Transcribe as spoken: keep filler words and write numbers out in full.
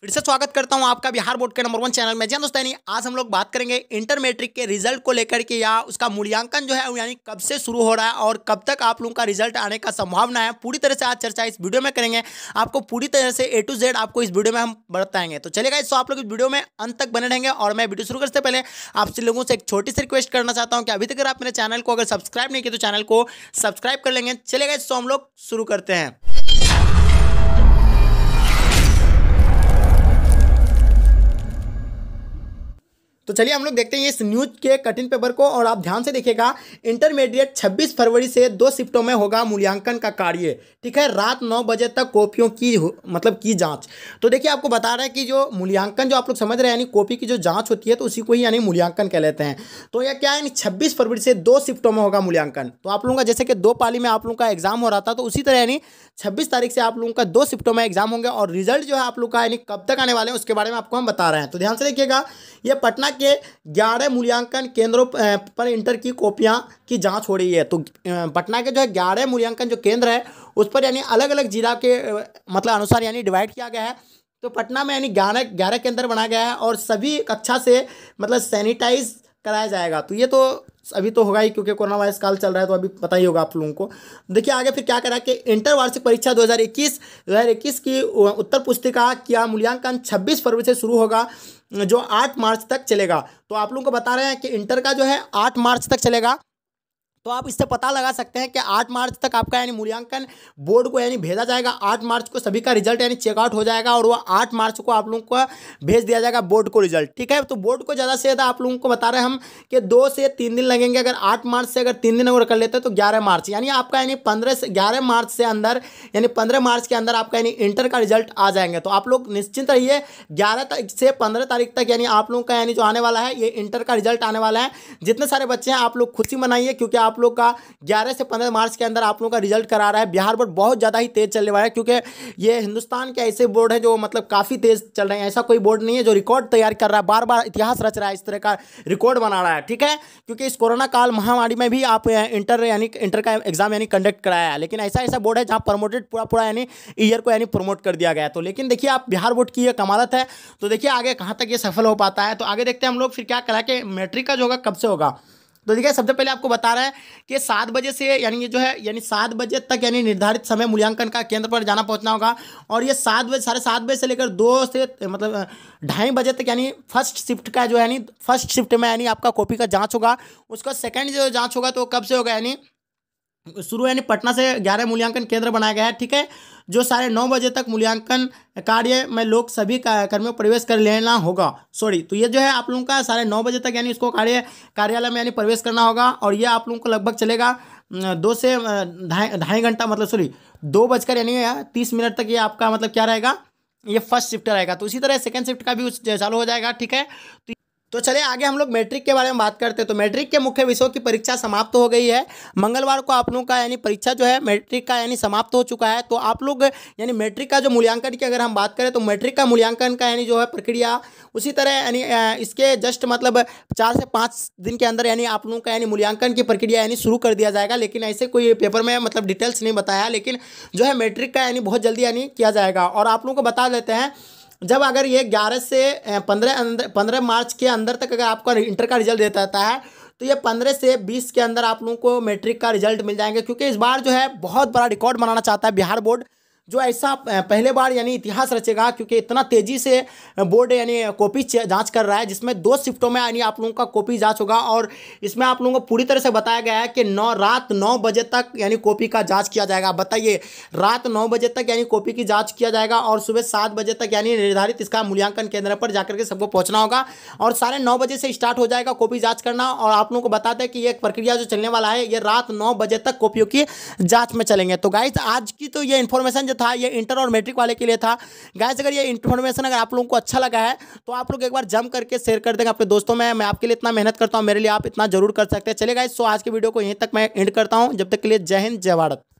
फिर से स्वागत करता हूं आपका बिहार बोर्ड के नंबर वन चैनल में। जय दोस्तों, आज हम लोग बात करेंगे इंटर मैट्रिक के रिजल्ट को लेकर के, या उसका मूल्यांकन जो है यानी कब से शुरू हो रहा है और कब तक आप लोगों का रिजल्ट आने का संभावना है। पूरी तरह से आज चर्चा इस वीडियो में करेंगे, आपको पूरी तरह से ए टू जेड आपको इस वीडियो में हम बताएंगे। तो चलेगा इस आप लोग इस वीडियो में अंत तक बने रहेंगे। और मैं वीडियो शुरू करते पहले आपसे लोगों से एक छोटी सी रिक्वेस्ट करना चाहता हूँ कि अभी तक आप मेरे चैनल को अगर सब्सक्राइब नहीं किया तो चैनल को सब्सक्राइब कर लेंगे। चलेगा इसको हम लोग शुरू करते हैं। तो चलिए हम लोग देखते हैं इस न्यूज के कठिन पेपर को, और आप ध्यान से देखिएगा। इंटरमीडिएट छब्बीस फरवरी से दो शिफ्टों में होगा मूल्यांकन का कार्य, ठीक है। रात नौ बजे तक कॉपियों की मतलब की जांच। तो देखिए आपको बता रहा है कि जो मूल्यांकन जो आप लोग समझ रहे हैं यानी कॉपी की जो जांच होती है तो उसी को ही यानी मूल्यांकन कह लेते हैं। तो यह क्या है, छब्बीस फरवरी से दो शिफ्टों में होगा मूल्यांकन। तो आप लोगों का जैसे कि दो पाली में आप लोगों का एग्जाम हो रहा था, तो उसी तरह यानी छब्बीस तारीख से आप लोगों का दो शिफ्टों में एग्जाम होंगे। और रिजल्ट जो है आप लोग का यानी कब तक आने वाले हैं उसके बारे में आपको हम बता रहे हैं। तो ध्यान से देखिएगा, ये पटना के ग्यारह मूल्यांकन केंद्रों पर इंटर की कॉपियां की जांच हो रही है। तो पटना के जो है ग्यारह मूल्यांकन जो केंद्र है उस पर यानी अलग अलग जिला के मतलब अनुसार यानी डिवाइड किया गया है। तो पटना में यानी ग्यारह ग्यारह केंद्र बनाया गया है और सभी कक्षा से मतलब सैनिटाइज कराया जाएगा। तो ये तो अभी तो होगा ही, क्योंकि कोरोना वायरस काल चल रहा है तो अभी पता ही होगा आप लोगों को। देखिए आगे फिर क्या कह रहा है कि इंटर वार्षिक परीक्षा दो हज़ार इक्कीस दो हज़ार इक्कीस की उत्तर पुस्तिका किया मूल्यांकन छब्बीस फरवरी से शुरू होगा जो आठ मार्च तक चलेगा। तो आप लोगों को बता रहे हैं कि इंटर का जो है आठ मार्च तक चलेगा। तो आप इससे पता लगा सकते हैं कि आठ मार्च तक आपका यानी मूल्यांकन बोर्ड को यानी भेजा जाएगा। आठ मार्च को सभी का रिजल्ट यानी चेकआउट हो जाएगा और वो आठ मार्च को आप लोगों को भेज दिया जाएगा बोर्ड को रिजल्ट, ठीक है। तो बोर्ड को ज़्यादा से ज़्यादा आप लोगों को बता रहे हैं हम कि दो से तीन दिन लगेंगे। अगर आठ मार्च से अगर तीन दिन और कर लेते हैं तो ग्यारह मार्च यानी आपका यानी पंद्रह से ग्यारह मार्च से अंदर यानी पंद्रह मार्च के अंदर आपका यानी इंटर का रिजल्ट आ जाएंगे। तो आप लोग निश्चिंत रहिए, ग्यारह तारीख से पंद्रह तारीख तक यानी आप लोगों का यानी जो आने वाला है ये इंटर का रिजल्ट आने वाला है। जितने सारे बच्चे हैं आप लोग खुशी मनाइए, क्योंकि आप लोग का ग्यारह से पंद्रह मार्च के अंदर आप लोग का रिजल्ट करा रहा है बिहार बोर्ड। बहुत ज़्यादा ही तेज़ चलने वाला है, क्योंकि ये हिंदुस्तान के ऐसे बोर्ड है जो मतलब काफ़ी तेज़ चल रहे हैं। ऐसा कोई बोर्ड नहीं है जो रिकॉर्ड तैयार कर रहा है, बार बार इतिहास रच रहा है, इस तरह का रिकॉर्ड बना रहा है, ठीक है। क्योंकि इस कोरोना काल महामारी में भी आप इंटर यानी इंटर का एग्जाम यानी कंडक्ट कराया है, लेकिन ऐसा ऐसा बोर्ड है जहाँ प्रमोटेड पूरा पूरा यानी ईयर को यानी प्रमोट कर दिया गया। तो लेकिन देखिए आप बिहार बोर्ड की यह कमालत है। तो देखिए आगे कहाँ तक ये सफल हो पाता है। तो आगे देखते हैं हम लोग फिर क्या करा कि मैट्रिक का जो होगा कब से होगा। तो देखिए सबसे पहले आपको बता रहा है कि सात बजे से यानी ये जो है यानी सात बजे तक यानी निर्धारित समय मूल्यांकन का केंद्र पर जाना पहुंचना होगा। और ये सात बजे साढ़े सात बजे से लेकर दो से मतलब ढाई बजे तक यानी फर्स्ट शिफ्ट का जो है यानी फर्स्ट शिफ्ट में यानी आपका कॉपी का जांच होगा। उसका सेकंड जो जांच होगा तो कब से होगा यानी शुरू यानी पटना से ग्यारह मूल्यांकन केंद्र बनाया गया है, ठीक है। जो साढ़े नौ बजे तक मूल्यांकन कार्य में लोग सभी कर्मियों प्रवेश कर लेना होगा। सॉरी, तो ये जो है आप लोगों का साढ़े नौ बजे तक यानी इसको कार्य कार्यालय में यानी प्रवेश करना होगा। और ये आप लोगों को लगभग चलेगा दो से ढाई ढाई घंटा मतलब सॉरी दो बजकर यानी तीस मिनट तक ये आपका मतलब क्या रहेगा, ये फर्स्ट शिफ्ट रहेगा। तो इसी तरह सेकेंड शिफ्ट का भी उस चालू हो जाएगा, ठीक है। तो तो चले आगे हम लोग मैट्रिक के बारे में बात करते हैं। तो मैट्रिक के मुख्य विषयों की परीक्षा समाप्त हो गई है। मंगलवार को आप लोगों का यानी परीक्षा जो है मैट्रिक का यानी समाप्त हो चुका है। तो आप लोग यानी मैट्रिक का जो मूल्यांकन की अगर हम बात करें तो मैट्रिक का मूल्यांकन का यानी जो है प्रक्रिया उसी तरह यानी इसके जस्ट मतलब चार से पाँच दिन के अंदर यानी आप लोगों का यानी मूल्यांकन की प्रक्रिया यानी शुरू कर दिया जाएगा। लेकिन ऐसे कोई पेपर में मतलब डिटेल्स नहीं बताया, लेकिन जो है मैट्रिक का यानी बहुत जल्दी यानी किया जाएगा। और आप लोगों को बता देते हैं, जब अगर ये ग्यारह से पंद्रह अंदर पंद्रह मार्च के अंदर तक अगर आपका इंटर का रिजल्ट देता रहता है तो ये पंद्रह से बीस के अंदर आप लोगों को मैट्रिक का रिजल्ट मिल जाएंगे। क्योंकि इस बार जो है बहुत बड़ा रिकॉर्ड बनाना चाहता है बिहार बोर्ड, जो ऐसा पहले बार यानी इतिहास रचेगा। क्योंकि इतना तेज़ी से बोर्ड यानी कॉपी जांच कर रहा है, जिसमें दो शिफ्टों में यानी आप लोगों का कॉपी जांच होगा। और इसमें आप लोगों को पूरी तरह से बताया गया है कि नौ रात नौ बजे तक यानी कॉपी का जांच किया जाएगा। बताइए, रात नौ बजे तक यानी कॉपी की जाँच किया जाएगा और सुबह सात बजे तक यानी निर्धारित इसका मूल्यांकन केंद्र पर जाकर के सबको पहुँचना होगा। और साढ़े नौ बजे से स्टार्ट हो जाएगा कॉपी जाँच करना। और आप लोगों को बता दें कि ये प्रक्रिया जो चलने वाला है ये रात नौ बजे तक कॉपियों की जाँच में चलेंगे। तो गाइस आज की तो ये इन्फॉर्मेशन था, ये इंटर और मैट्रिक वाले के लिए था। गाइस अगर ये इन्फॉर्मेशन अगर आप लोगों को अच्छा लगा है तो आप लोग एक बार जम करके शेयर कर देंगे अपने दोस्तों में। मैं आपके लिए इतना मेहनत करता हूँ, मेरे लिए आप इतना जरूर कर सकते हैं। चलिए गाइस, सो आज के वीडियो को यहीं तक मैं एंड करता हूँ। जब तक के लिए जय हिंद, जय भारत।